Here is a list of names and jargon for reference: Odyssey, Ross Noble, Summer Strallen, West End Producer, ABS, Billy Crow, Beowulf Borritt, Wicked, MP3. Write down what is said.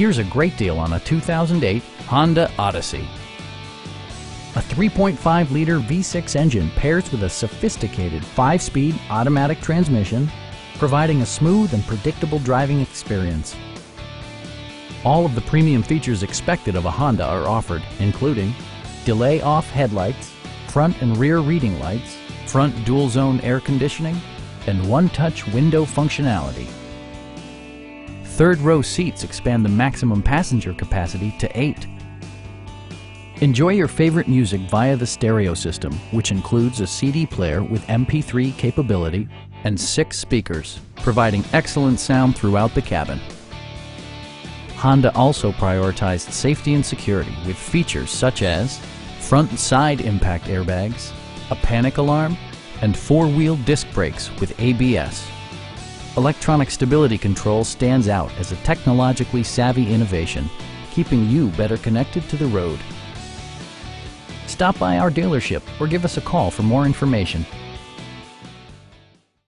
Here's a great deal on a 2008 Honda Odyssey. A 3.5-liter V6 engine pairs with a sophisticated 5-speed automatic transmission, providing a smooth and predictable driving experience. All of the premium features expected of a Honda are offered, including delay-off headlights, front and rear reading lights, front dual-zone air conditioning, and one-touch window functionality. Third-row seats expand the maximum passenger capacity to 8. Enjoy your favorite music via the stereo system, which includes a CD player with MP3 capability and 6 speakers, providing excellent sound throughout the cabin. Honda also prioritized safety and security with features such as front and side impact airbags, a panic alarm, and 4-wheel disc brakes with ABS. Electronic stability control stands out as a technologically savvy innovation, keeping you better connected to the road. Stop by our dealership or give us a call for more information.